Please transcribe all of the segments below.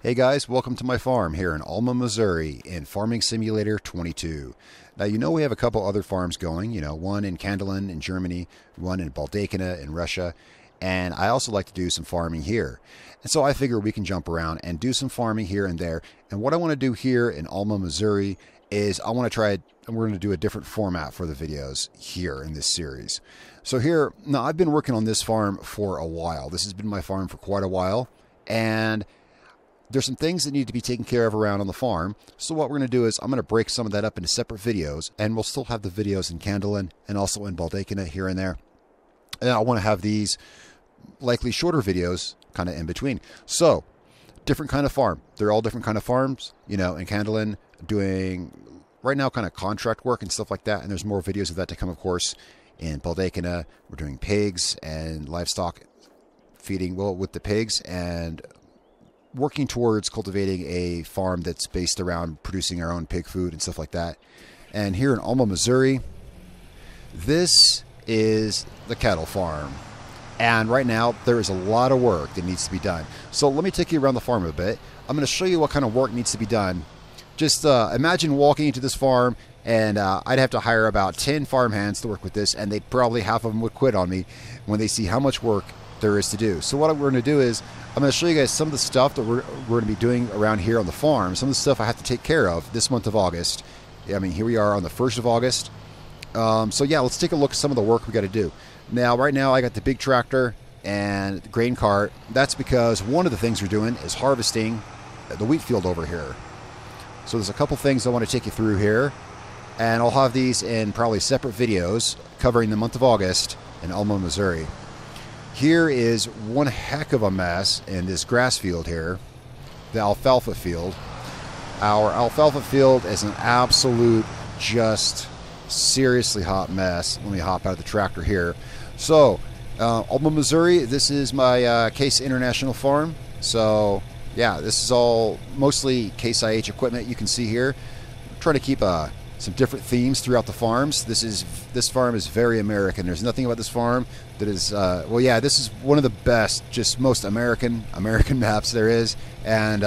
Hey guys, welcome to my farm here in Alma, Missouri in Farming Simulator 22. Now you know we have a couple other farms going, you know, one in Kandelin in Germany, one in Baldacona in Russia, and I also like to do some farming here. And so I figure we can jump around and do some farming here and there. And what I want to do here in Alma, Missouri is I want to try, and we're going to do a different format for the videos here in this series. So here, now I've been working on this farm for a while. This has been my farm for quite a while, and there's some things that need to be taken care of around on the farm. So what we're going to do is I'm going to break some of that up into separate videos, and we'll still have the videos in Kandelin and also in Baldacona here and there. And I want to have these likely shorter videos kind of in between. So different kind of farm. They're all different kind of farms, you know, in Kandelin doing right now kind of contract work and stuff like that. And there's more videos of that to come, of course. In Baldacona, we're doing pigs and livestock feeding, well, with the pigs, and working towards cultivating a farm that's based around producing our own pig food and stuff like that. And here in Alma, Missouri, this is the cattle farm. And right now there is a lot of work that needs to be done. So let me take you around the farm a bit. I'm going to show you what kind of work needs to be done. Just imagine walking into this farm, and I'd have to hire about 10 farmhands to work with this, and they probably half of them would quit on me when they see how much work there is to do. So what we're going to do is I'm going to show you guys some of the stuff that we're going to be doing around here on the farm, some of the stuff I have to take care of this month of August. I mean, here we are on the 1st of August. So yeah, let's take a look at some of the work we got to do. Now, right now I got the big tractor and the grain cart. That's because one of the things we're doing is harvesting the wheat field over here. So there's a couple things I want to take you through here, and I'll have these in probably separate videos covering the month of August in Alma, Missouri. Here is one heck of a mess in this grass field here, the alfalfa field. Our alfalfa field is an absolute, just seriously hot mess. Let me hop out of the tractor here. So, Alma, Missouri, this is my Case International farm. So, yeah, this is all mostly Case IH equipment you can see here. I'm trying to keep some different themes throughout the farms. This farm is very American. There's nothing about this farm that is well, yeah, this is one of the best, just most American maps there is. And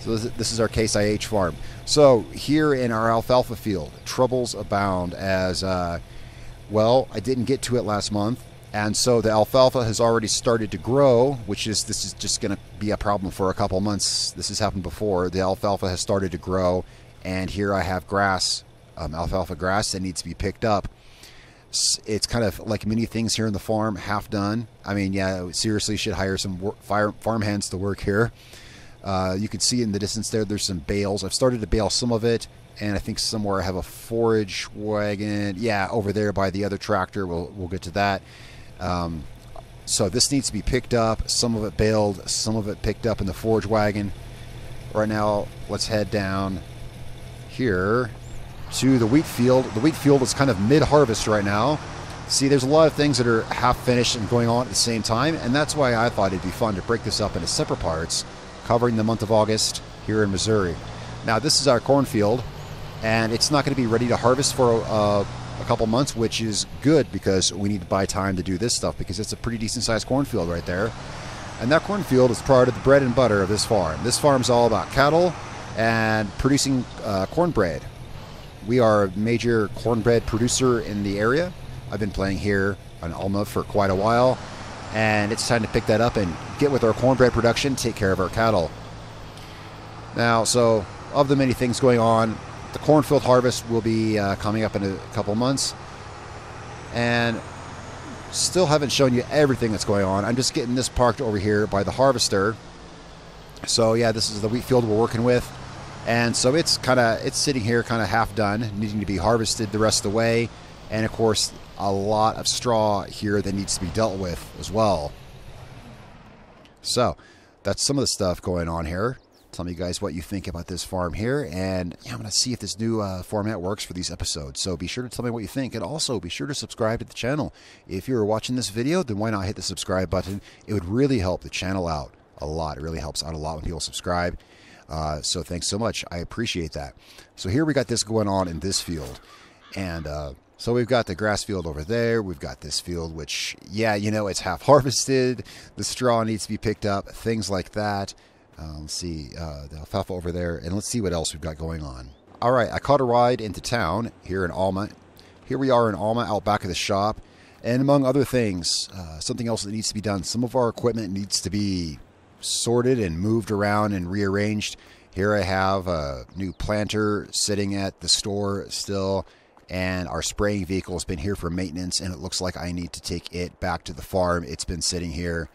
so this is our Case IH farm. So here in our alfalfa field, troubles abound, as well, I didn't get to it last month, and so the alfalfa has already started to grow, which is, this is just going to be a problem for a couple months. This has happened before. The alfalfa has started to grow, and here I have grass, alfalfa grass that needs to be picked up. It's kind of like many things here in the farm, half done. I mean, yeah, seriously should hire some farmhands to work here. You can see in the distance there, there's some bales. I've started to bale some of it, and I think somewhere I have a forage wagon. Yeah, over there by the other tractor, we'll get to that. So this needs to be picked up, some of it baled, some of it picked up in the forage wagon. Right now, let's head down here to the wheat field. The wheat field is kind of mid-harvest right now. See, there's a lot of things that are half finished and going on at the same time, and that's why I thought it'd be fun to break this up into separate parts covering the month of August here in Missouri. Now, this is our cornfield, and it's not going to be ready to harvest for a couple months, which is good because we need to buy time to do this stuff, because it's a pretty decent-sized cornfield right there. And that cornfield is part of the bread and butter of this farm. This farm's all about cattle and producing cornbread. We are a major cornbread producer in the area. I've been playing here on Alma for quite a while, and it's time to pick that up and get with our cornbread production, take care of our cattle. Now, so of the many things going on, the cornfield harvest will be coming up in a couple months, and still haven't shown you everything that's going on. I'm just getting this parked over here by the harvester. So yeah, this is the wheat field we're working with. And so it's sitting here kind of half done, needing to be harvested the rest of the way. And of course, a lot of straw here that needs to be dealt with as well. So that's some of the stuff going on here. Tell me, guys, what you think about this farm here. And yeah, I'm going to see if this new format works for these episodes. So be sure to tell me what you think. And also be sure to subscribe to the channel. If you're watching this video, then why not hit the subscribe button? It would really help the channel out a lot. It really helps out a lot when people subscribe. So thanks so much. I appreciate that. So here we got this going on in this field. And so we've got the grass field over there. We've got this field, which, yeah, you know, it's half harvested. The straw needs to be picked up, things like that. Let's see the alfalfa over there, and let's see what else we've got going on. All right, I caught a ride into town here in Alma. Here we are in Alma, out back of the shop, and among other things, something else that needs to be done. Some of our equipment needs to be sorted and moved around and rearranged. Here I have a new planter sitting at the store still, and our spraying vehicle has been here for maintenance, and it looks like I need to take it back to the farm. It's been sitting here.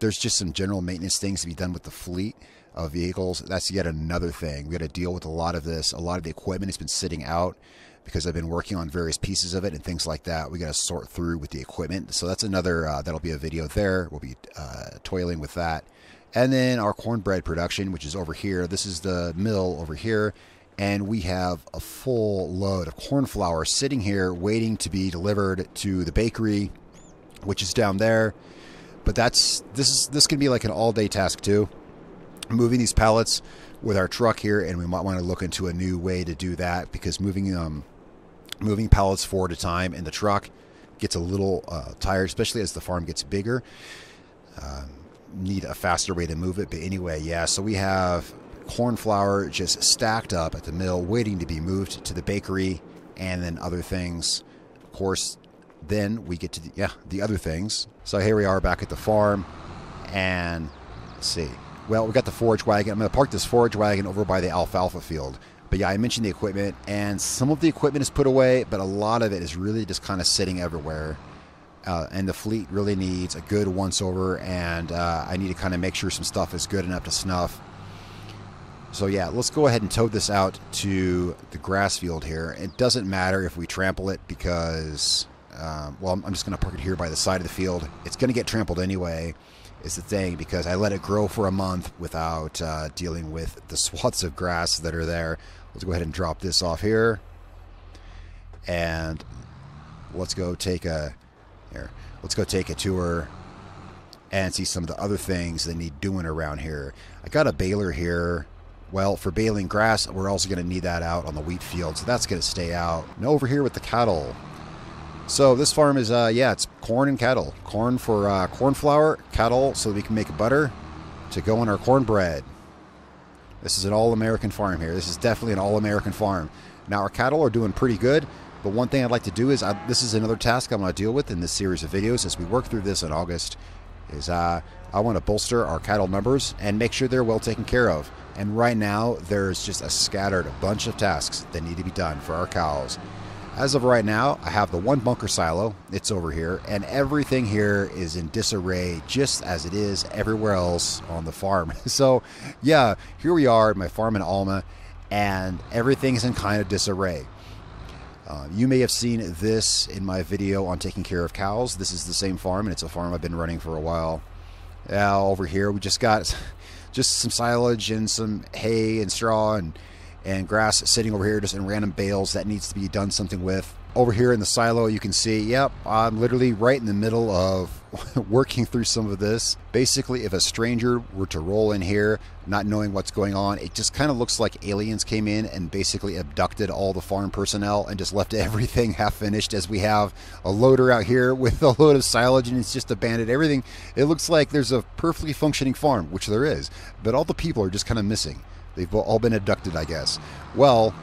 There's just some general maintenance things to be done with the fleet of vehicles. That's yet another thing. We got to deal with a lot of this. A lot of the equipment has been sitting out because I've been working on various pieces of it and things like that. We got to sort through with the equipment. So that's another, that'll be a video there. We'll be toiling with that. And then our cornbread production, which is over here. This is the mill over here. And we have a full load of corn flour sitting here waiting to be delivered to the bakery, which is down there. But this can be like an all-day task too. Moving these pallets with our truck here, and we might want to look into a new way to do that, because moving pallets four at a time in the truck gets a little tired, especially as the farm gets bigger. Need a faster way to move it. But anyway, yeah, so we have corn flour just stacked up at the mill waiting to be moved to the bakery, and then other things, of course. Then we get to the other things. So here we are back at the farm, and let's see. Well, we got the forage wagon. I'm going to park this forage wagon over by the alfalfa field. But yeah, I mentioned the equipment, and some of the equipment is put away, but a lot of it is really just kind of sitting everywhere. And the fleet really needs a good once-over, and I need to kind of make sure some stuff is good and up to snuff. So yeah, let's go ahead and tow this out to the grass field here. It doesn't matter if we trample it, because... well, I'm just going to park it here by the side of the field. It's going to get trampled anyway, is the thing, because I let it grow for a month without dealing with the swaths of grass that are there. Let's go ahead and drop this off here. And let's go take a... Here, let's go take a tour and see some of the other things that need doing around here. I got a baler here. Well, for baling grass, we're also going to need that out on the wheat field, so that's going to stay out. Now over here with the cattle... So this farm is, yeah, it's corn and cattle. Corn for corn flour, cattle so that we can make butter to go on our cornbread. This is an all-American farm here. This is definitely an all-American farm. Now our cattle are doing pretty good, but one thing I'd like to do is, this is another task I'm going to deal with in this series of videos as we work through this in August, is I want to bolster our cattle numbers and make sure they're well taken care of. And right now there's just a scattered bunch of tasks that need to be done for our cows. As of right now, I have the one bunker silo. It's over here, and everything here is in disarray, just as it is everywhere else on the farm. So yeah, here we are at my farm in Alma, and everything's in kind of disarray. You may have seen this in my video on taking care of cows. This is the same farm, and it's a farm I've been running for a while. Now over here, we just got some silage and some hay and straw and grass sitting over here just in random bales that needs to be done something with. Over here in the silo, you can see, yep, I'm literally right in the middle of working through some of this. Basically, if a stranger were to roll in here, not knowing what's going on, it just kind of looks like aliens came in and basically abducted all the farm personnel and just left everything half finished, as we have a loader out here with a load of silage, and it's just abandoned everything. It looks like there's a perfectly functioning farm, which there is, but all the people are just kind of missing. They've all been abducted, I guess. Well,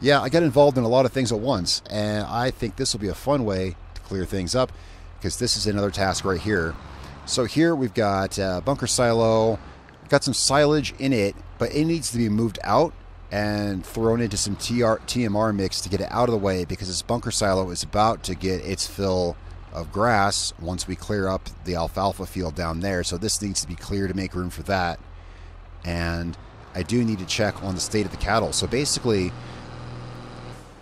yeah, I got involved in a lot of things at once, and I think this will be a fun way to clear things up, because this is another task right here. So here we've got a bunker silo. We've got some silage in it, but it needs to be moved out and thrown into some TMR mix to get it out of the way, because this bunker silo is about to get its fill of grass once we clear up the alfalfa field down there. So this needs to be cleared to make room for that. And I do need to check on the state of the cattle. So basically,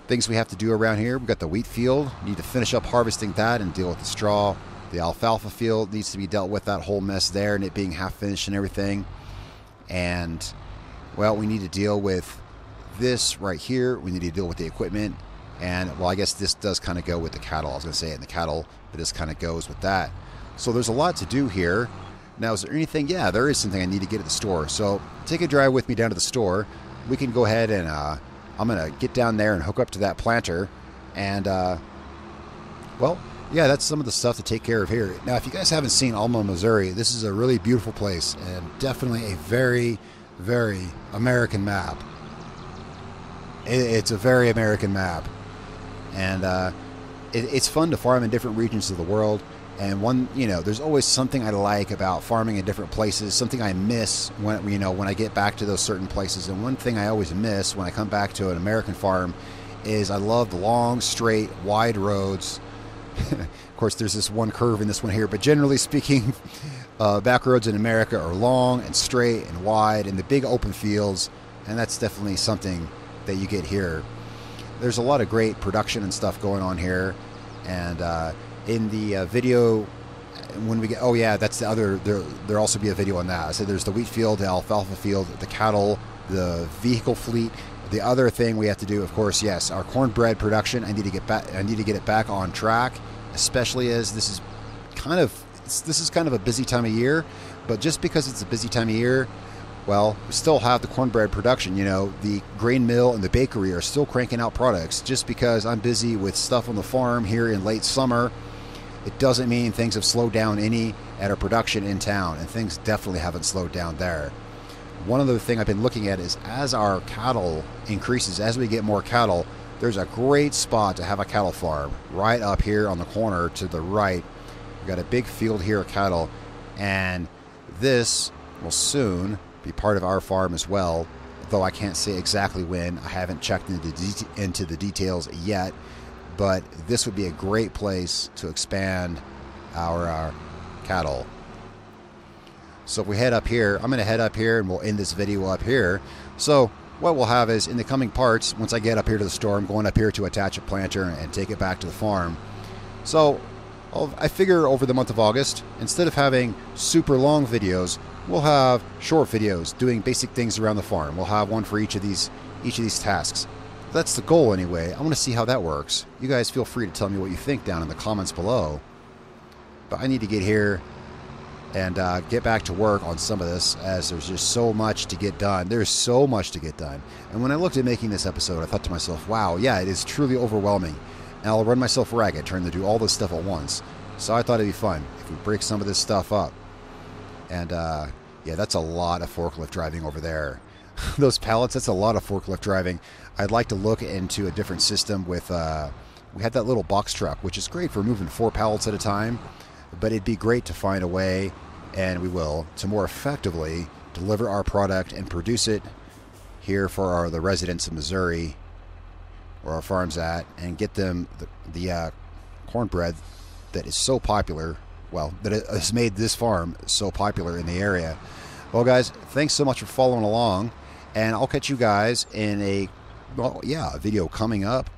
things we have to do around here, we've got the wheat field, need to finish up harvesting that and deal with the straw. The alfalfa field needs to be dealt with, that whole mess there, and it being half finished and everything. And, well, we need to deal with this right here. We need to deal with the equipment. And, well, I guess this does kind of go with the cattle. I was going to say it in the cattle, but this kind of goes with that. So there's a lot to do here. Now, is there anything? Yeah, there is something I need to get at the store. So take a drive with me down to the store. We can go ahead and I'm going to get down there and hook up to that planter. And, well, yeah, that's some of the stuff to take care of here. Now, if you guys haven't seen Alma, Missouri, this is a really beautiful place and definitely a very, very American map. It's a very American map. And it's fun to farm in different regions of the world. And one, you know, there's always something I like about farming in different places, something I miss when, you know, when I get back to those certain places. And one thing I always miss when I come back to an American farm is I love the long, straight, wide roads. Of course, there's this one curve in this one here, but generally speaking, back roads in America are long and straight and wide and the big open fields. And that's definitely something that you get here. There's a lot of great production and stuff going on here. And, in the video, when we get, oh yeah, that's the other, there'll also be a video on that. I said there's the wheat field, the alfalfa field, the cattle, the vehicle fleet. The other thing we have to do, of course, yes, our cornbread production. I need to get it back on track, especially as this is kind of, a busy time of year. But just because it's a busy time of year, well, we still have the cornbread production. You know, the grain mill and the bakery are still cranking out products. Just because I'm busy with stuff on the farm here in late summer, it doesn't mean things have slowed down any at our production in town, and things definitely haven't slowed down there. One other thing I've been looking at is as our cattle increases, as we get more cattle, there's a great spot to have a cattle farm right up here on the corner to the right. We've got a big field here of cattle, and this will soon be part of our farm as well, though I can't say exactly when. I haven't checked into the details yet. But this would be a great place to expand our cattle. So if we head up here, I'm going to head up here and we'll end this video up here. So what we'll have is in the coming parts, once I get up here to the store, I'm going up here to attach a planter and take it back to the farm. So I figure over the month of August, instead of having super long videos, we'll have short videos doing basic things around the farm. We'll have one for each of these tasks. That's the goal anyway. I want to see how that works. You guys feel free to tell me what you think down in the comments below. But I need to get here and get back to work on some of this, as there's just so much to get done. There's so much to get done. And when I looked at making this episode, I thought to myself, wow, yeah, it is truly overwhelming. And I'll run myself ragged trying to do all this stuff at once. So I thought it'd be fun if we break some of this stuff up. And yeah, that's a lot of forklift driving over there. Those pallets, that's a lot of forklift driving. I'd like to look into a different system with, we had that little box truck, which is great for moving 4 pallets at a time, but it'd be great to find a way, and we will, to more effectively deliver our product and produce it here for the residents of Missouri, where our farm's at, and get them the cornbread that is so popular, well, that has made this farm so popular in the area. Well, guys, thanks so much for following along, and I'll catch you guys in a video coming up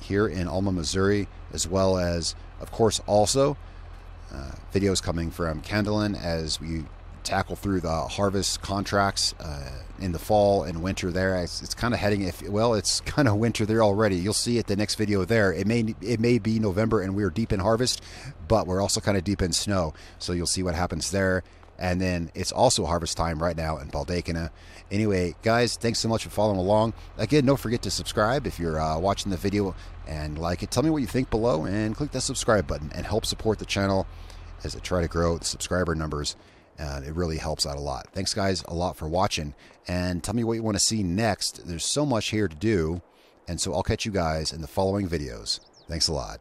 here in Alma, Missouri, as well as, of course, also videos coming from Kandelin as we tackle through the harvest contracts in the fall and winter there. It's kind of heading, it's kind of winter there already. You'll see it the next video there. It may be November and we're deep in harvest, but we're also kind of deep in snow, so you'll see what happens there. And then it's also harvest time right now in Baldacona. Anyway, guys, thanks so much for following along. Again, don't forget to subscribe if you're watching the video and like it. Tell me what you think below and click that subscribe button and help support the channel as I try to grow the subscriber numbers. It really helps out a lot. Thanks, guys, a lot for watching. And tell me what you want to see next. There's so much here to do. And so I'll catch you guys in the following videos. Thanks a lot.